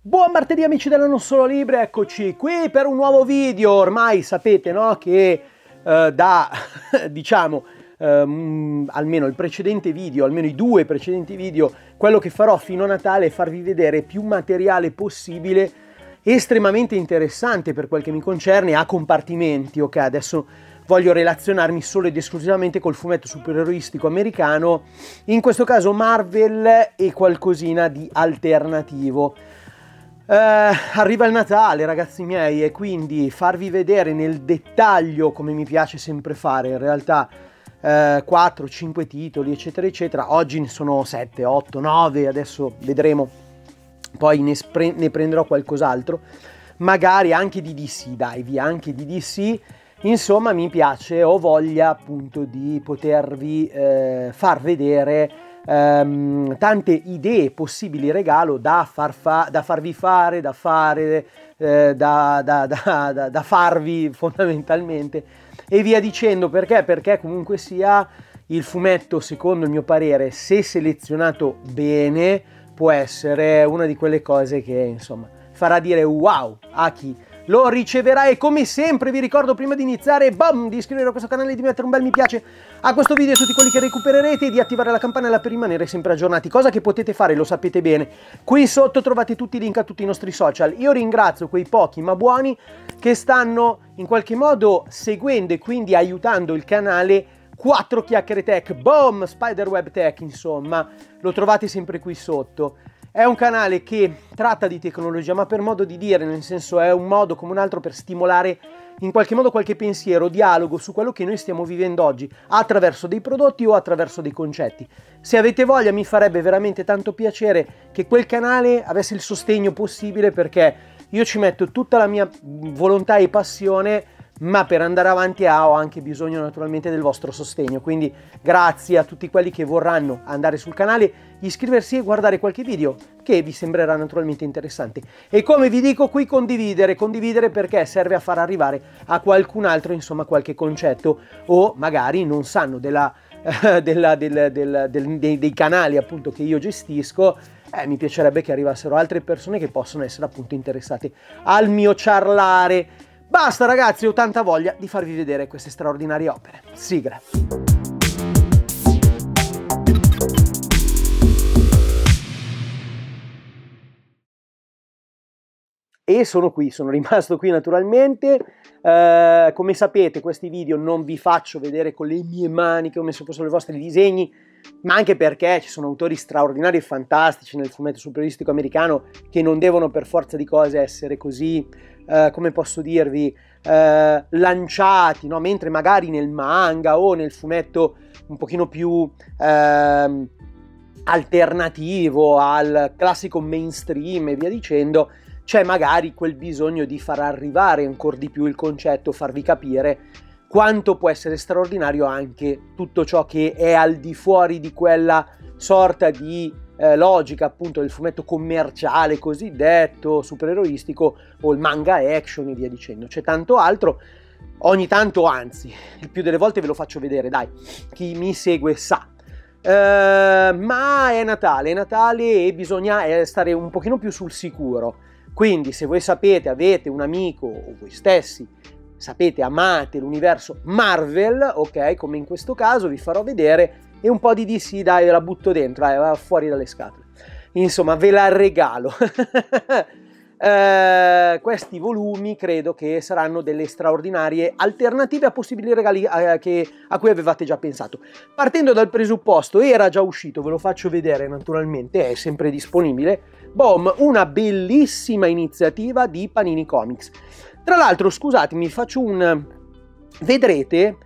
Buon martedì amici della Non Solo Libri, eccoci qui per un nuovo video. Ormai sapete, no, che da diciamo almeno il precedente video, almeno i due precedenti video, quello che farò fino a Natale è farvi vedere più materiale possibile, estremamente interessante per quel che mi concerne, a compartimenti, ok? Adesso voglio relazionarmi solo ed esclusivamente col fumetto supereroistico americano, in questo caso Marvel e qualcosina di alternativo. Arriva il Natale, ragazzi miei, e quindi farvi vedere nel dettaglio, come mi piace sempre fare in realtà, 4-5 titoli eccetera eccetera. Oggi ne sono 7, 8, 9, adesso vedremo, poi ne prenderò qualcos'altro, magari anche di DC, dai, via, anche di DC. Insomma, mi piace, ho voglia appunto di potervi far vedere tante idee, possibili regalo da farvi fondamentalmente, e via dicendo. Perché comunque sia, il fumetto, secondo il mio parere, se selezionato bene, può essere una di quelle cose che insomma farà dire wow a chi lo riceverà. E come sempre vi ricordo, prima di iniziare, di iscrivervi a questo canale, di mettere un bel mi piace a questo video e a tutti quelli che recupererete, e di attivare la campanella per rimanere sempre aggiornati, cosa che potete fare, lo sapete bene. Qui sotto trovate tutti i link a tutti i nostri social. Io ringrazio quei pochi ma buoni che stanno in qualche modo seguendo e quindi aiutando il canale. 4 chiacchiere tech, Spider Web Tech, insomma, lo trovate sempre qui sotto. È un canale che tratta di tecnologia, ma per modo di dire, nel senso è un modo come un altro per stimolare in qualche modo qualche pensiero, dialogo su quello che noi stiamo vivendo oggi, attraverso dei prodotti o attraverso dei concetti. Se avete voglia, mi farebbe veramente tanto piacere che quel canale avesse il sostegno possibile, perché io ci metto tutta la mia volontà e passione, ma per andare avanti ho anche bisogno naturalmente del vostro sostegno. Quindi grazie a tutti quelli che vorranno andare sul canale, iscriversi e guardare qualche video che vi sembrerà naturalmente interessante. E come vi dico qui, condividere, perché serve a far arrivare a qualcun altro insomma qualche concetto, o magari non sanno dei canali appunto che io gestisco. Mi piacerebbe che arrivassero altre persone che possono essere appunto interessate al mio ciarlare. Basta ragazzi, ho tanta voglia di farvi vedere queste straordinarie opere. Sigla. E sono qui, sono rimasto qui naturalmente. Come sapete, questi video non vi faccio vedere con le mie mani che ho messo sopra i vostri disegni, ma anche perché ci sono autori straordinari e fantastici nel fumetto supereroistico americano che non devono per forza di cose essere così, come posso dirvi, lanciati, no? Mentre magari nel manga o nel fumetto un pochino più alternativo al classico mainstream e via dicendo, c'è magari quel bisogno di far arrivare ancora di più il concetto, farvi capire quanto può essere straordinario anche tutto ciò che è al di fuori di quella sorta di logica appunto del fumetto commerciale cosiddetto supereroistico, o il manga action e via dicendo. C'è tanto altro. Ogni tanto, anzi il più delle volte, ve lo faccio vedere, dai, chi mi segue sa. Ma è Natale e bisogna stare un pochino più sul sicuro. Quindi se voi sapete, avete un amico, o voi stessi sapete, amate l'universo Marvel, ok, come in questo caso vi farò vedere, e un po' di DC, dai, ve la butto dentro, va fuori dalle scatole, insomma ve la regalo. Questi volumi credo che saranno delle straordinarie alternative a possibili regali a cui avevate già pensato. Partendo dal presupposto, era già uscito, ve lo faccio vedere naturalmente, è sempre disponibile, una bellissima iniziativa di Panini Comics. Tra l'altro, scusatemi, faccio un... vedrete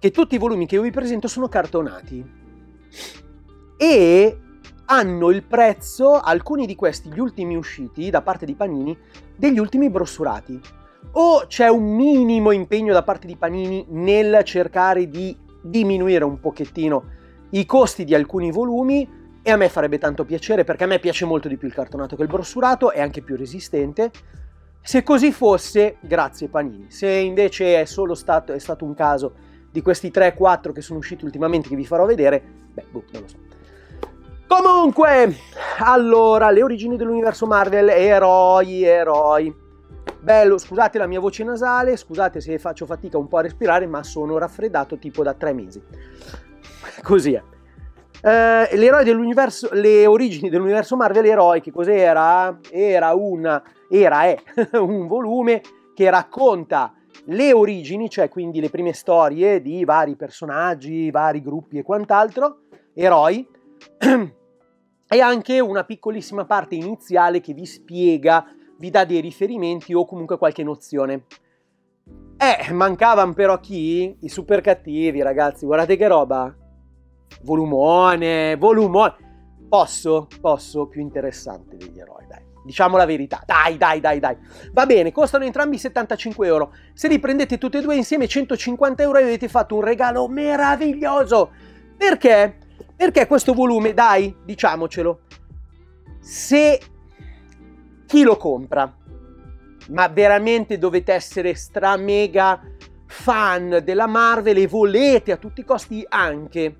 che tutti i volumi che io vi presento sono cartonati e hanno il prezzo, alcuni di questi, gli ultimi usciti da parte di Panini, degli ultimi brossurati. O c'è un minimo impegno da parte di Panini nel cercare di diminuire un pochettino i costi di alcuni volumi, e a me farebbe tanto piacere, perché a me piace molto di più il cartonato che il brossurato, è anche più resistente. Se così fosse, grazie Panini. Se invece è stato un caso di questi 3-4 che sono usciti ultimamente, che vi farò vedere, non lo so. Comunque, allora, le origini dell'universo Marvel, eroi. Bello, scusate la mia voce nasale, scusate se faccio fatica un po' a respirare, ma sono raffreddato tipo da 3 mesi. Così è. Le origini dell'universo Marvel, eroi, che cos'era? È un volume che racconta le origini, cioè quindi le prime storie di vari personaggi, vari gruppi e quant'altro, eroi, e anche una piccolissima parte iniziale che vi spiega, vi dà dei riferimenti o comunque qualche nozione. Mancavano però chi? I super cattivi, ragazzi, guardate che roba! Volumone, volumone! Posso? Più interessante degli eroi, dai. Diciamo la verità, dai. Va bene, costano entrambi 75 euro. Se li prendete tutti e due insieme 150 euro e avete fatto un regalo meraviglioso. Perché? Perché questo volume, dai, diciamocelo, se chi lo compra, ma veramente dovete essere stra mega fan della Marvel e volete a tutti i costi anche,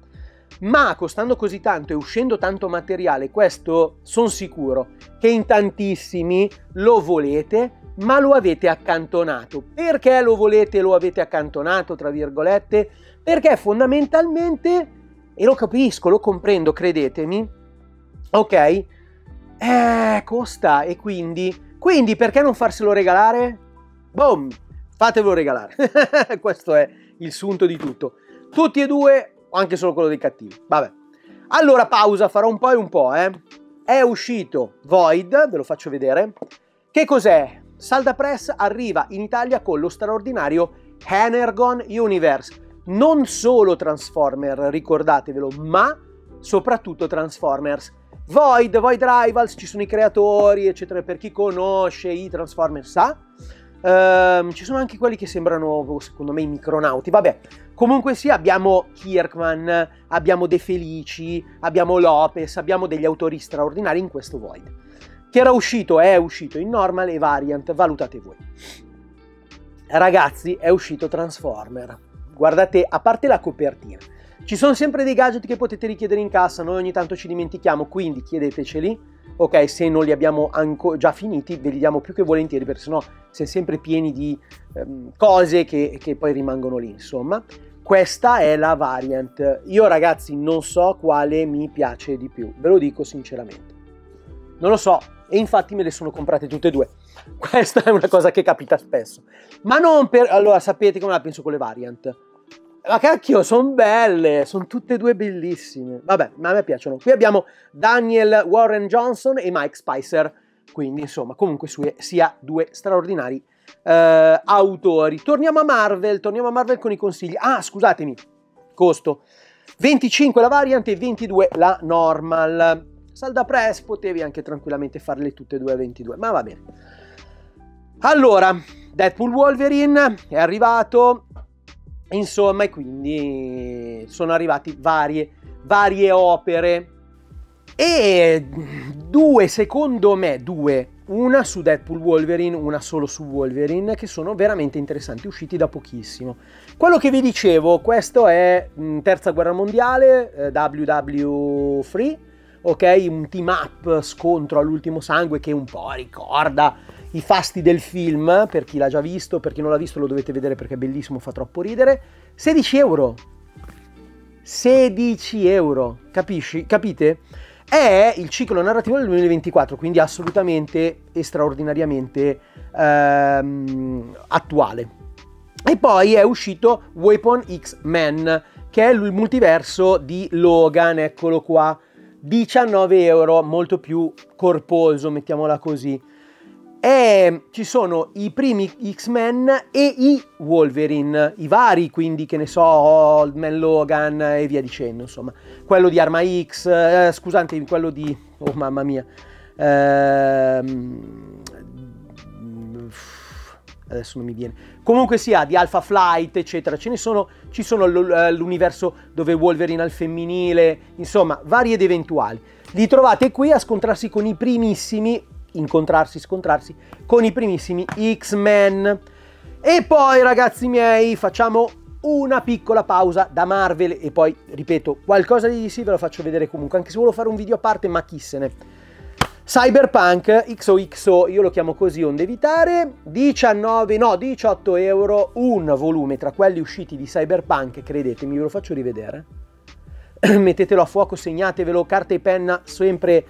ma costando così tanto e uscendo tanto materiale, questo sono sicuro che in tantissimi lo volete, ma lo avete accantonato. Perché lo volete e lo avete accantonato, tra virgolette? Perché fondamentalmente, e lo capisco, lo comprendo, credetemi, ok, costa, e quindi perché non farselo regalare? Boom! Fatevelo regalare. Questo è il sunto di tutto. Tutti e due, anche solo quello dei cattivi, vabbè. Allora, pausa, farò un po' e un po', È uscito Void, ve lo faccio vedere. Che cos'è? Saldapress arriva in Italia con lo straordinario Energon Universe. Non solo Transformers, ricordatevelo, ma soprattutto Transformers. Void Rivals, ci sono i creatori, eccetera, per chi conosce i Transformers sa. Ci sono anche quelli che sembrano, secondo me, i micronauti, vabbè. Comunque sì, abbiamo Kirkman, abbiamo De Felici, abbiamo Lopez, abbiamo degli autori straordinari in questo Void. Che era uscito, è uscito in normal e variant, valutate voi. Ragazzi, è uscito Transformer. Guardate, a parte la copertina, ci sono sempre dei gadget che potete richiedere in cassa, noi ogni tanto ci dimentichiamo, quindi chiedeteceli, ok? Se non li abbiamo già finiti, ve li diamo più che volentieri, perché sennò siamo sempre pieni di cose che poi rimangono lì, insomma. Questa è la variant. Io, ragazzi, non so quale mi piace di più, ve lo dico sinceramente. Non lo so, e infatti me le sono comprate tutte e due. Questa è una cosa che capita spesso. Ma non per... Allora, sapete come la penso con le variant? Ma cacchio, sono belle, sono tutte e due bellissime. Vabbè, ma a me piacciono. Qui abbiamo Daniel Warren Johnson e Mike Spicer, quindi insomma, comunque sia due straordinari autori. Torniamo a Marvel con i consigli. Ah, scusatemi, costo. 25 la variant e 22 la normal. Saldapress potevi anche tranquillamente farle tutte e due a 22, ma va bene. Allora, Deadpool Wolverine è arrivato... Insomma, e quindi sono arrivati varie opere, e secondo me due, una su Deadpool Wolverine, una solo su Wolverine, che sono veramente interessanti, usciti da pochissimo. Quello che vi dicevo, questo è Terza Guerra Mondiale, WW3, ok? Un team up, scontro all'ultimo sangue, che un po' ricorda i fasti del film, per chi l'ha già visto, per chi non l'ha visto lo dovete vedere perché è bellissimo, fa troppo ridere. 16 euro, 16 euro, capite? È il ciclo narrativo del 2024, quindi assolutamente e straordinariamente attuale. E poi è uscito Weapon X-Men, che è il multiverso di Logan, eccolo qua, 19 euro, molto più corposo, mettiamola così. E ci sono i primi X-Men e i Wolverine, i vari, quindi, che ne so, Old Man Logan e via dicendo, insomma. Quello di Arma X, scusate, quello di... oh mamma mia, adesso non mi viene. Comunque sia, di Alpha Flight, eccetera. Ce ne sono, ci sono l'universo dove Wolverine al femminile, insomma, vari ed eventuali. Li trovate qui a scontrarsi con i primissimi... scontrarsi con i primissimi X-Men. E poi, ragazzi miei, facciamo una piccola pausa da Marvel e poi, ripeto, qualcosa di DC ve lo faccio vedere comunque, anche se volevo fare un video a parte, ma chi se ne... Cyberpunk XOXO, io lo chiamo così, onde evitare, 18 euro un volume, tra quelli usciti di Cyberpunk, credetemi, ve lo faccio rivedere, mettetelo a fuoco, segnatevelo, carta e penna, sempre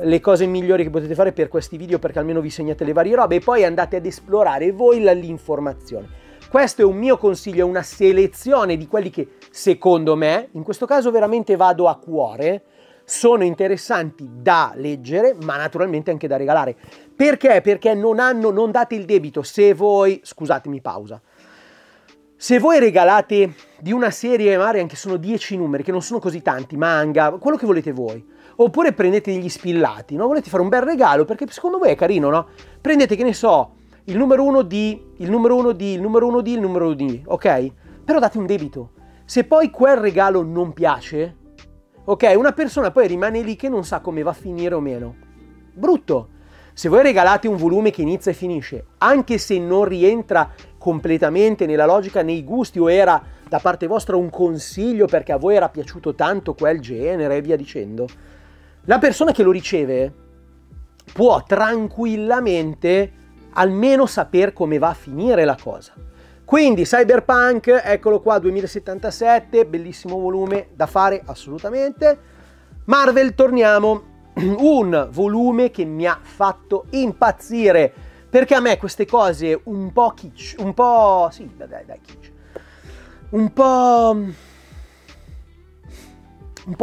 le cose migliori che potete fare per questi video, perché almeno vi segnate le varie robe e poi andate ad esplorare voi l'informazione. Questo è un mio consiglio, è una selezione di quelli che, secondo me, in questo caso veramente vado a cuore, sono interessanti da leggere, ma naturalmente anche da regalare. Perché? Perché non date il debito. Se voi, scusatemi, pausa. Se voi regalate di una serie, magari anche sono 10 numeri, che non sono così tanti, manga, quello che volete voi, oppure prendete degli spillati, no? Volete fare un bel regalo, perché secondo voi è carino, no? Prendete, che ne so, il numero 1 di, il numero 1 di, il numero 1 di, il numero 1 di, ok? Però date un debito. Se poi quel regalo non piace... ok, una persona poi rimane lì che non sa come va a finire o meno. Brutto! Se voi regalate un volume che inizia e finisce, anche se non rientra completamente nella logica, nei gusti, o era da parte vostra un consiglio perché a voi era piaciuto tanto quel genere e via dicendo, la persona che lo riceve può tranquillamente almeno saper come va a finire la cosa. Quindi Cyberpunk, eccolo qua, 2077, bellissimo volume da fare assolutamente. Marvel, torniamo, un volume che mi ha fatto impazzire, perché a me queste cose un po' kitsch, un po'... sì, dai, kitsch. Un po'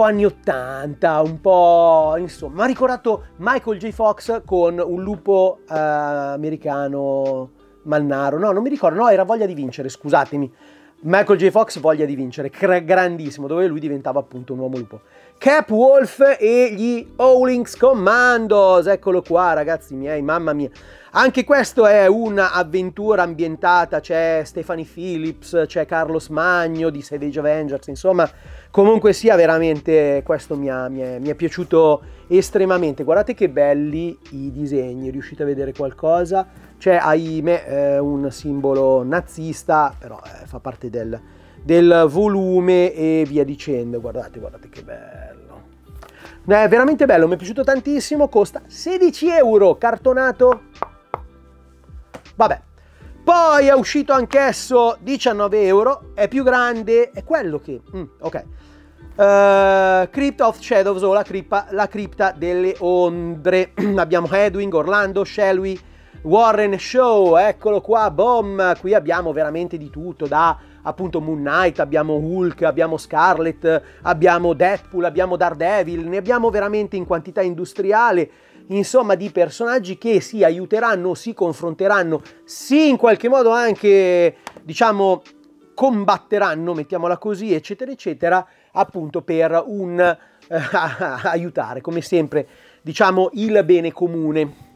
anni 80, un po'... insomma, mi ha ricordato Michael J. Fox con un lupo americano... malnaro, no, non mi ricordo, no, era Voglia di vincere, scusatemi, Michael J. Fox, Voglia di vincere, grandissimo, dove lui diventava appunto un uomo lupo. Cap Wolf e gli Howlings Commandos, eccolo qua ragazzi miei, mamma mia, anche questo è un'avventura ambientata, c'è Stephanie Phillips, c'è Carlos Magno di Savage Avengers, insomma, comunque sia veramente questo mi è piaciuto estremamente. Guardate che belli i disegni, riuscite a vedere qualcosa? C'è, ahimè, un simbolo nazista, però fa parte del volume e via dicendo. Guardate che bello, è veramente bello, mi è piaciuto tantissimo, costa 16 euro, cartonato, vabbè. Poi è uscito anch'esso 19 euro, è più grande, è quello che ok, Crypt of Shadows, o la cripta delle ombre. Abbiamo Edwin, Orlando, Shelby, Warren Show, eccolo qua, boom, qui abbiamo veramente di tutto, da appunto Moon Knight, abbiamo Hulk, abbiamo Scarlet, abbiamo Deadpool, abbiamo Daredevil, ne abbiamo veramente in quantità industriale, insomma, di personaggi che si aiuteranno, si confronteranno, si in qualche modo anche, diciamo, combatteranno, mettiamola così, eccetera eccetera, appunto per aiutare, come sempre, diciamo, il bene comune.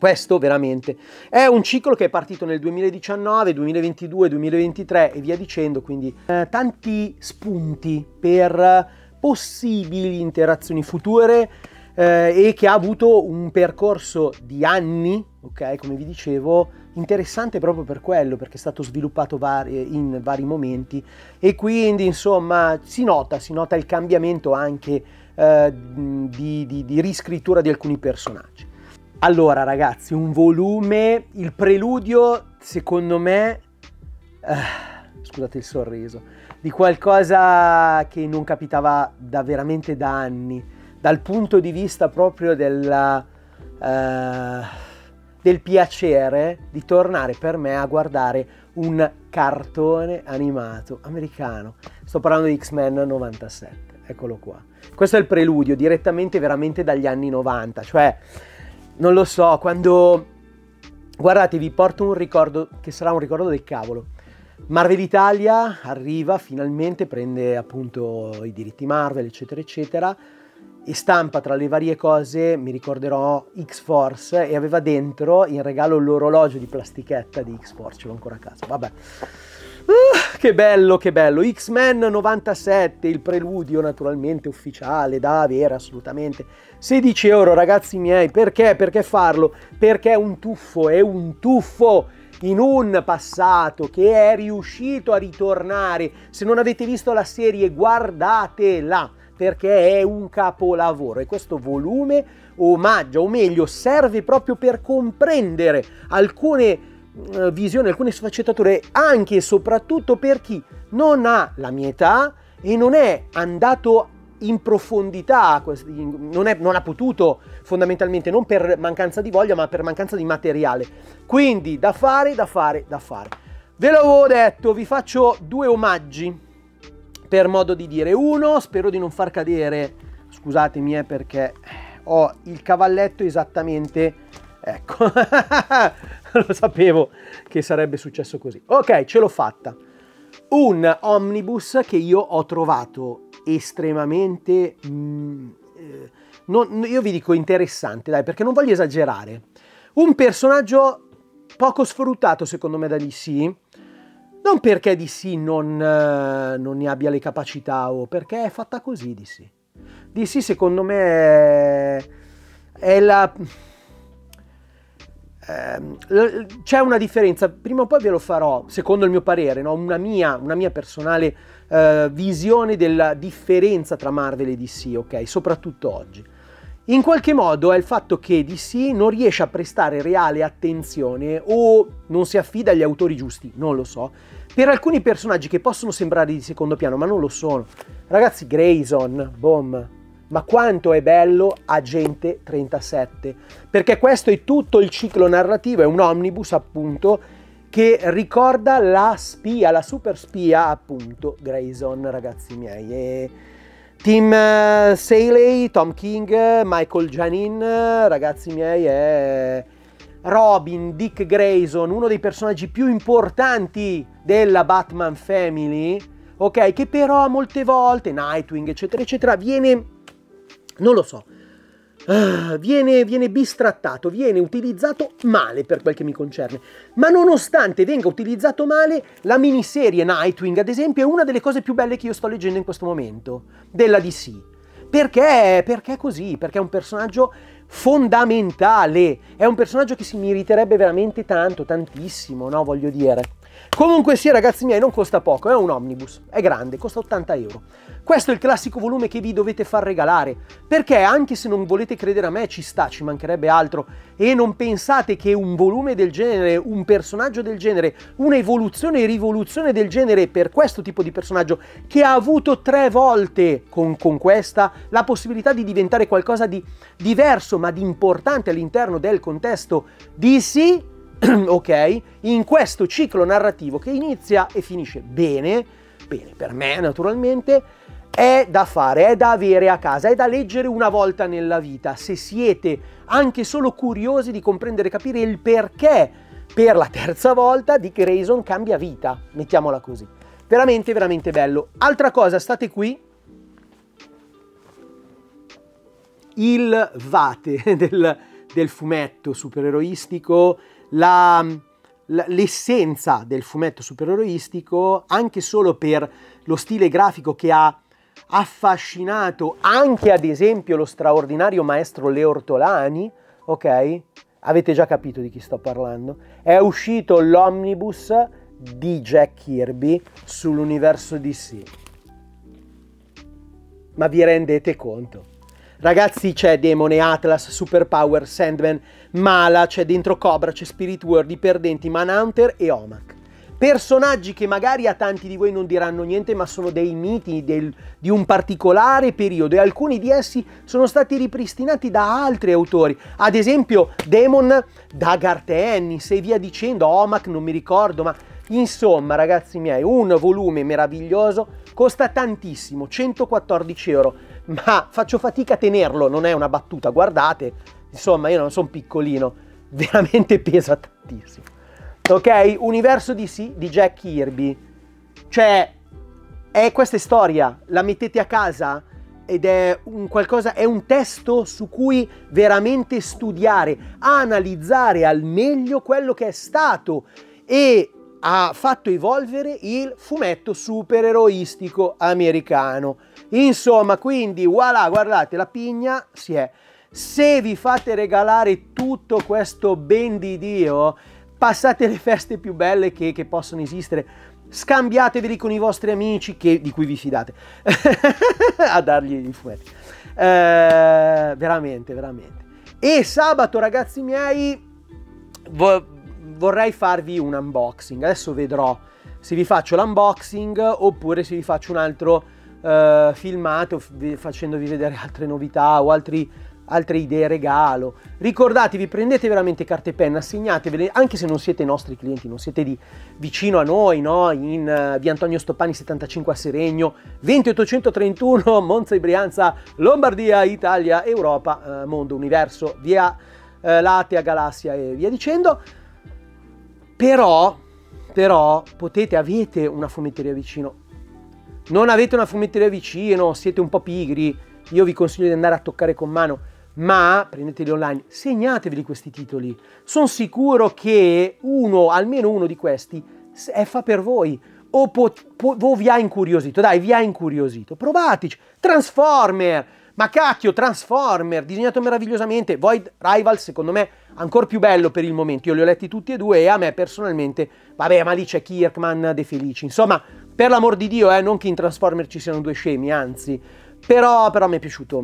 Questo veramente è un ciclo che è partito nel 2019, 2022, 2023 e via dicendo, quindi tanti spunti per possibili interazioni future e che ha avuto un percorso di anni, ok, come vi dicevo, interessante proprio per quello, perché è stato sviluppato in vari momenti e quindi insomma si nota il cambiamento anche di riscrittura di alcuni personaggi. Allora ragazzi, un volume, il preludio, secondo me, scusate il sorriso, di qualcosa che non capitava veramente da anni, dal punto di vista proprio del piacere di tornare per me a guardare un cartone animato americano. Sto parlando di X-Men 97, eccolo qua. Questo è il preludio, direttamente veramente dagli anni 90, cioè... non lo so, quando... guardate, vi porto un ricordo, che sarà un ricordo del cavolo. Marvel Italia arriva, finalmente prende appunto i diritti Marvel, eccetera, eccetera, e stampa, tra le varie cose, mi ricorderò X-Force, e aveva dentro in regalo l'orologio di plastichetta di X-Force, ce l'ho ancora a casa, vabbè. Che bello, che bello. X-Men 97, il preludio naturalmente ufficiale da avere assolutamente. 16 euro ragazzi miei, perché? Perché farlo? Perché è un tuffo, in un passato che è riuscito a ritornare. Se non avete visto la serie, guardatela, perché è un capolavoro, e questo volume omaggia, o meglio serve proprio per comprendere alcune visioni, alcune sfaccettature, anche e soprattutto per chi non ha la mia età e non è andato in profondità, non ha potuto, fondamentalmente, non per mancanza di voglia ma per mancanza di materiale. Quindi da fare. Ve l'avevo detto, vi faccio due omaggi, per modo di dire. Uno, spero di non far cadere, scusatemi, perché ho il cavalletto esattamente, ecco, lo sapevo che sarebbe successo così. Ok, ce l'ho fatta. Un omnibus che io ho trovato estremamente, io vi dico interessante, dai, perché non voglio esagerare. Un personaggio poco sfruttato secondo me da DC, non perché DC non ne abbia le capacità, o perché è fatta così DC. DC secondo me è la... c'è una differenza, prima o poi ve lo farò, secondo il mio parere, no? una mia personale visione della differenza tra Marvel e DC, ok? Soprattutto oggi. In qualche modo è il fatto che DC non riesce a prestare reale attenzione, o non si affida agli autori giusti, non lo so, per alcuni personaggi che possono sembrare di secondo piano, ma non lo sono. Ragazzi, Grayson, boom! Ma quanto è bello Agente 37, perché questo è tutto il ciclo narrativo, è un omnibus appunto che ricorda la spia, la super spia appunto Grayson, ragazzi miei. E Tim Saley, Tom King, Michael Janin, ragazzi miei, è Robin, Dick Grayson, uno dei personaggi più importanti della Batman Family, ok, che però molte volte, Nightwing eccetera eccetera, viene... non lo so, viene bistrattato, viene utilizzato male per quel che mi concerne. Ma nonostante venga utilizzato male, la miniserie Nightwing, ad esempio, è una delle cose più belle che io sto leggendo in questo momento, della DC. Perché? Perché è così, perché è un personaggio fondamentale, è un personaggio che si meriterebbe veramente tanto, tantissimo, no? Voglio dire. Comunque sì, ragazzi miei, non costa poco, è un omnibus, è grande, costa 80 euro. Questo è il classico volume che vi dovete far regalare, perché anche se non volete credere a me, ci sta, ci mancherebbe altro, e non pensate che un volume del genere, un personaggio del genere, un'evoluzione e rivoluzione del genere per questo tipo di personaggio, che ha avuto 3 volte con questa la possibilità di diventare qualcosa di diverso ma di importante all'interno del contesto DC, ok, in questo ciclo narrativo che inizia e finisce bene per me naturalmente, è da fare, è da avere a casa, è da leggere una volta nella vita, se siete anche solo curiosi di comprendere e capire il perché per la 3ª volta Dick Grayson cambia vita, mettiamola così. Veramente veramente bello. Altra cosa, state qui, il vate del fumetto supereroistico, l'essenza del fumetto supereroistico, anche solo per lo stile grafico che ha affascinato anche ad esempio lo straordinario maestro Leo Ortolani, ok? Avete già capito di chi sto parlando. È uscito l'omnibus di Jack Kirby sull'universo DC. Ma vi rendete conto? Ragazzi, c'è Demone, Atlas, Superpower, Sandman, Mala, c'è dentro Cobra, c'è Spirit World, I Perdenti, Manhunter e Omac. Personaggi che magari a tanti di voi non diranno niente, ma sono dei miti di un particolare periodo, e alcuni di essi sono stati ripristinati da altri autori. Ad esempio Demon da Garth Ennis e via dicendo, Omac non mi ricordo, ma... insomma, ragazzi miei, un volume meraviglioso, costa tantissimo, 114 euro, ma faccio fatica a tenerlo, non è una battuta, guardate, insomma io non sono piccolino, veramente pesa tantissimo. Ok, universo DC di Jack Kirby, cioè, è questa storia, la mettete a casa ed è un testo su cui veramente studiare, analizzare al meglio quello che è stato e... ha fatto evolvere il fumetto supereroistico americano. Insomma, quindi voilà, guardate, la pigna si è. Se vi fate regalare tutto questo ben di Dio, passate le feste più belle che possono esistere, scambiatevi con i vostri amici di cui vi fidate a dargli i fumetti, veramente, veramente. E sabato, ragazzi miei, vorrei farvi un unboxing. Adesso vedrò se vi faccio l'unboxing oppure se vi faccio un altro filmato facendovi vedere altre novità o altre idee regalo. Ricordatevi, prendete veramente carta e penna, assegnatevele, anche se non siete i nostri clienti, non siete di vicino a noi, no? In via Antonio Stoppani 75 a Seregno, 20831 Monza e Brianza, Lombardia, Italia, Europa, mondo, universo, via Latea, galassia e via dicendo. Però avete una fumetteria vicino. Non avete una fumetteria vicino, siete un po' pigri, io vi consiglio di andare a toccare con mano, ma prendeteli online, segnatevi questi titoli. Sono sicuro che almeno uno di questi fa per voi, o vi ha incuriosito, dai, vi ha incuriosito, provateci. Transformer, ma cacchio, Transformer, disegnato meravigliosamente. Void Rivals, secondo me, ancora più bello per il momento. Io li ho letti tutti e due e a me personalmente, vabbè, ma lì c'è Kirkman, De Felici, insomma, per l'amor di Dio, non che in Transformer ci siano due scemi, anzi. Però mi è piaciuto,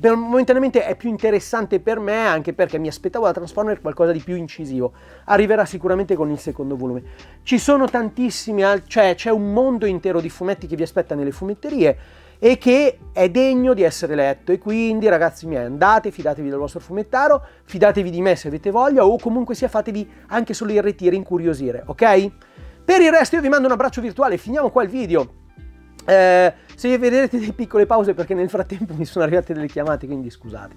momentaneamente è più interessante per me, anche perché mi aspettavo da Transformer qualcosa di più incisivo. Arriverà sicuramente con il secondo volume. Ci sono tantissimi, cioè c'è un mondo intero di fumetti che vi aspetta nelle fumetterie e che è degno di essere letto. E quindi, ragazzi miei, andate, fidatevi del vostro fumettaro, fidatevi di me se avete voglia, o comunque sia fatevi anche solo il ritiro, incuriosire, ok? Per il resto io vi mando un abbraccio virtuale, finiamo qua il video. Se vedrete delle piccole pause perché nel frattempo mi sono arrivate delle chiamate, quindi scusate,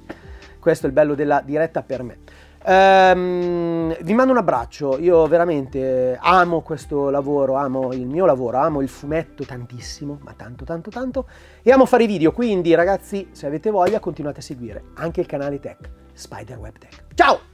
questo è il bello della diretta per me. Vi mando un abbraccio, io veramente amo questo lavoro, amo il mio lavoro, amo il fumetto tantissimo, ma tanto tanto tanto, e amo fare video, quindi ragazzi, se avete voglia continuate a seguire anche il canale Tech, Spider Web Tech. Ciao!